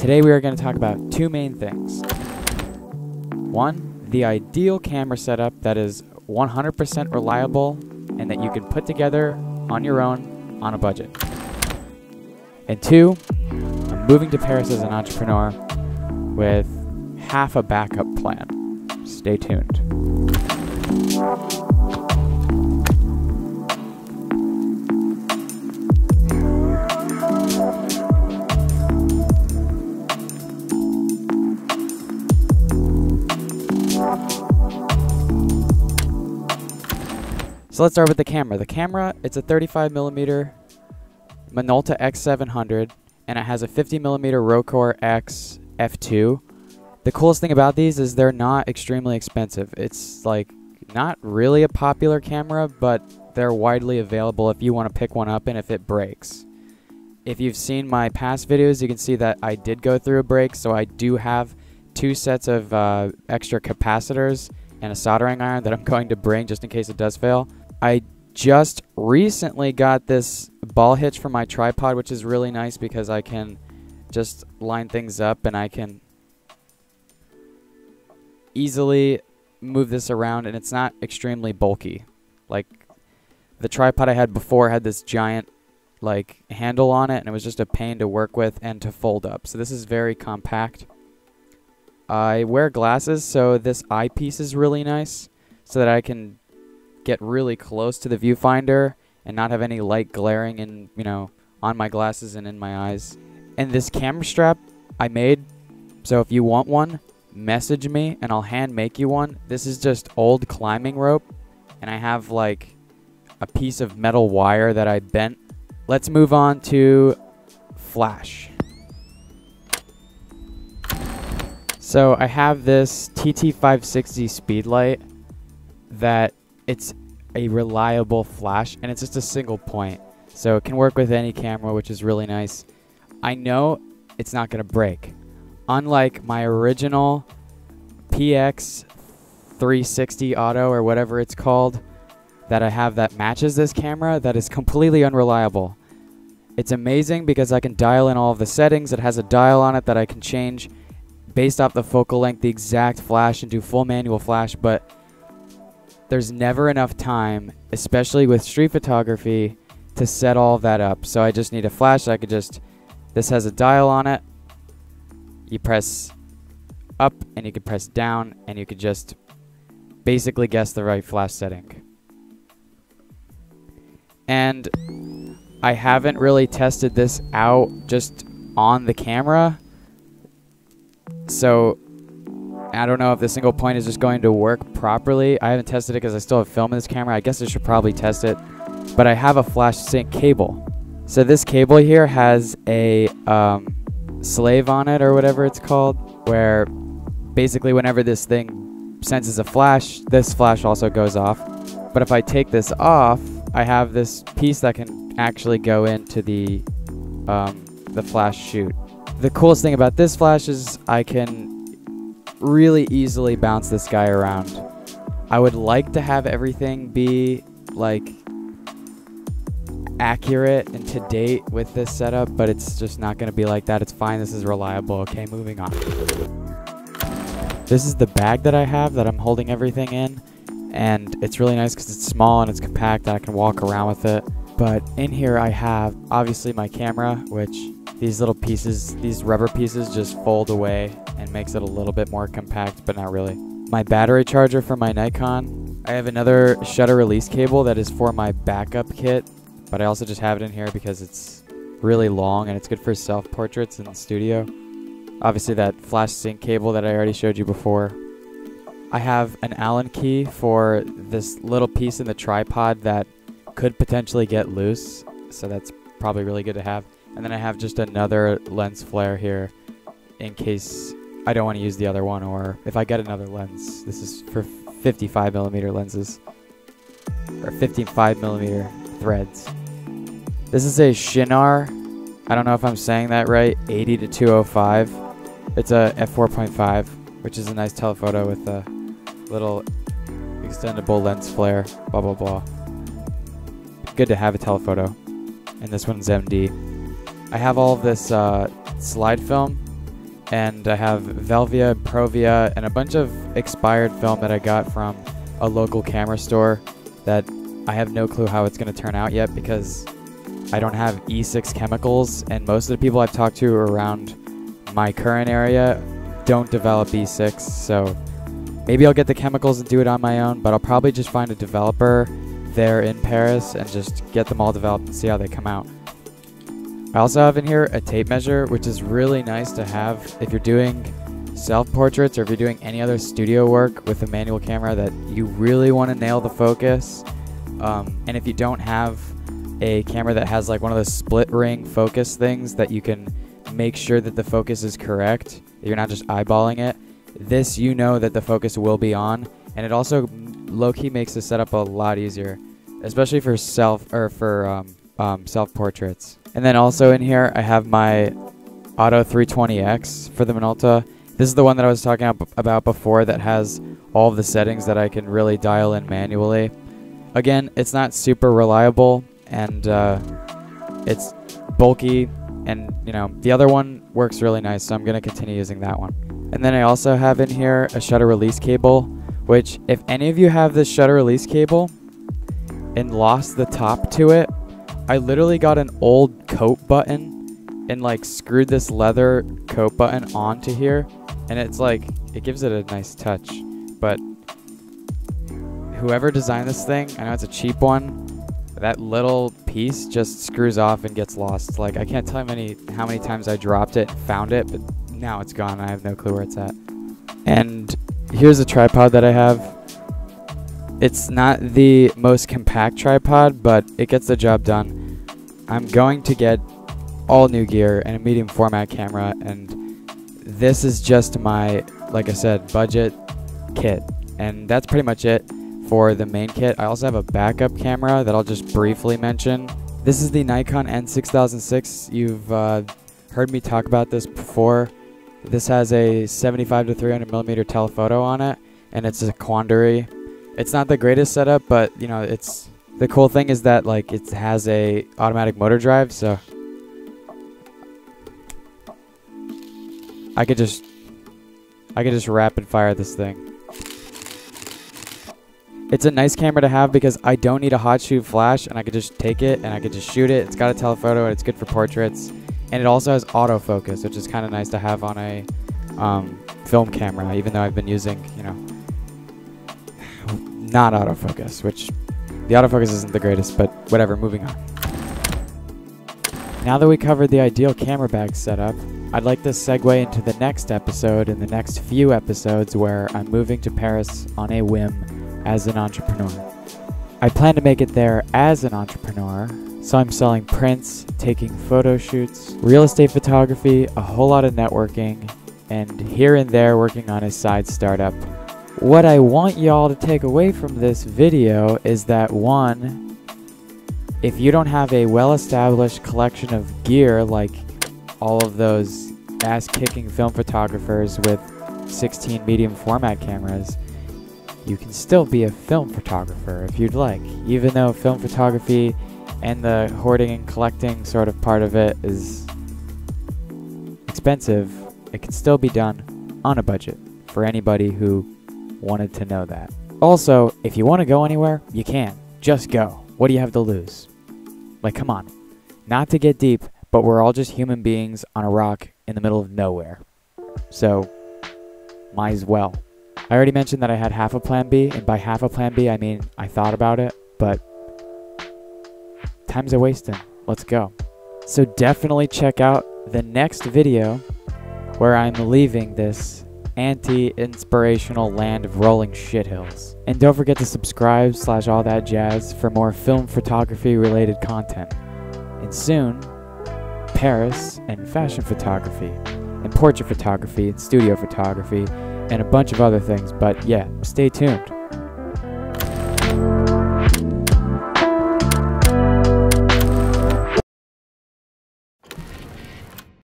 Today we are going to talk about two main things. One, the ideal camera setup that is 100% reliable and that you can put together on your own on a budget. And two, I'm moving to Paris as an entrepreneur with half a backup plan. Stay tuned. So let's start with the camera. The camera, it's a 35mm Minolta X700, and it has a 50mm Rocor X F2. The coolest thing about these is they're not extremely expensive. It's like not really a popular camera, but they're widely available if you want to pick one up and if it breaks. If you've seen my past videos, you can see that I did go through a break, so I do have two sets of extra capacitors and a soldering iron that I'm going to bring just in case it does fail. I just recently got this ball hitch for my tripod, which is really nice because I can just line things up and I can easily move this around, and it's not extremely bulky. Like the tripod I had before had this giant like handle on it, and it was just a pain to work with and to fold up. So this is very compact. I wear glasses, so this eyepiece is really nice so that I can get really close to the viewfinder and not have any light glaring in, you know, on my glasses and in my eyes. And this camera strap I made, so if you want one, message me and I'll hand make you one. This is just old climbing rope, and I have like a piece of metal wire that I bent. Let's move on to flash. So I have this TT560 speedlight that it's a reliable flash, and it's just a single point, so it can work with any camera, which is really nice. I know it's not going to break. Unlike my original PX360 Auto or whatever it's called that I have that matches this camera, that is completely unreliable. It's amazing because I can dial in all of the settings. It has a dial on it that I can change based off the focal length, the exact flash, and do full manual flash, but there's never enough time, especially with street photography, to set all that up. So I just need a flash. I could just, this has a dial on it. You press up and you could press down and you could just basically guess the right flash setting. And I haven't really tested this out just on the camera, so I don't know if the single point is just going to work properly. I haven't tested it because I still have film in this camera. I guess I should probably test it, but I have a flash sync cable. So this cable here has a slave on it or whatever it's called, where basically whenever this thing senses a flash, this flash also goes off. But if I take this off, I have this piece that can actually go into the flash chute. The coolest thing about this flash is I can really easily bounce this guy around. I would like to have everything be like accurate and to date with this setup, but it's just not going to be like that. It's fine. This is reliable. Okay, moving on. This is the bag that I have that I'm holding everything in, and it's really nice because it's small and it's compact and I can walk around with it. But in here I have obviously my camera, which these little pieces, these rubber pieces, just fold away and makes it a little bit more compact, but not really. My battery charger for my Nikon. I have another shutter release cable that is for my backup kit, but I also just have it in here because it's really long and it's good for self-portraits in the studio. Obviously that flash sync cable that I already showed you before. I have an Allen key for this little piece in the tripod that could potentially get loose, so that's probably really good to have. And then I have just another lens flare here in case I don't want to use the other one, or if I get another lens. This is for 55mm lenses, or 55mm threads. This is a Shinar, I don't know if I'm saying that right, 80-205. It's a f/4.5, which is a nice telephoto with a little extendable lens flare, blah, blah, blah. Good to have a telephoto. And this one's MD. I have all of this slide film and I have Velvia, Provia, and a bunch of expired film that I got from a local camera store that I have no clue how it's going to turn out yet because I don't have E6 chemicals, and most of the people I've talked to around my current area don't develop E6, so maybe I'll get the chemicals and do it on my own, but I'll probably just find a developer there in Paris and just get them all developed and see how they come out. I also have in here a tape measure, which is really nice to have if you're doing self-portraits or if you're doing any other studio work with a manual camera that you really want to nail the focus. And if you don't have a camera that has like one of those split ring focus things that you can make sure that the focus is correct, that you're not just eyeballing it, this, you know that the focus will be on, and it also low-key makes the setup a lot easier, especially for self-portraits. And then also in here, I have my Auto 320x for the Minolta. This is the one that I was talking about before that has all of the settings that I can really dial in manually. Again, it's not super reliable, and it's bulky, and you know, the other one works really nice, so I'm going to continue using that one. And then I also have in here a shutter release cable, which if any of you have this shutter release cable and lost the top to it, I literally got an old coat button and like screwed this leather coat button onto here, and it's like, it gives it a nice touch. But whoever designed this thing, I know it's a cheap one, that little piece just screws off and gets lost. Like, I can't tell how many times I dropped it, found it, but now it's gone. I have no clue where it's at. And here's a tripod that I have. It's not the most compact tripod, but it gets the job done. I'm going to get all new gear and a medium format camera, and this is just my, like I said, budget kit. And that's pretty much it for the main kit. I also have a backup camera that I'll just briefly mention. This is the Nikon N6006. You've heard me talk about this before. This has a 75 to 300 millimeter telephoto on it, and it's a quandary. It's not the greatest setup, but you know, it's the cool thing is that like it has a automatic motor drive, so I could just rapid fire this thing. It's a nice camera to have because I don't need a hot shoot flash, and I could just take it and I could just shoot it. It's got a telephoto and it's good for portraits, and it also has autofocus, which is kind of nice to have on a film camera, even though I've been using, you know, not autofocus, which the autofocus isn't the greatest, but whatever, moving on. Now that we covered the ideal camera bag setup, I'd like to segue into the next episode and the next few episodes where I'm moving to Paris on a whim as an entrepreneur. I plan to make it there as an entrepreneur, so I'm selling prints, taking photo shoots, real estate photography, a whole lot of networking, and here and there working on a side startup. What I want y'all to take away from this video is that, one, if you don't have a well-established collection of gear like all of those ass-kicking film photographers with 16 medium format cameras, you can still be a film photographer if you'd like, even though film photography and the hoarding and collecting sort of part of it is expensive. It can still be done on a budget for anybody who wanted to know that. Also, if you want to go anywhere, you can. Just go. What do you have to lose? Like, come on. Not to get deep, but we're all just human beings on a rock in the middle of nowhere. So, might as well. I already mentioned that I had half a plan B, and by half a plan B, I mean I thought about it, but time's a wasting. Let's go. So definitely check out the next video where I'm leaving this anti-inspirational land of rolling shithills. And don't forget to subscribe /all that jazz for more film photography related content. And soon, Paris and fashion photography and portrait photography and studio photography and a bunch of other things. But yeah, stay tuned.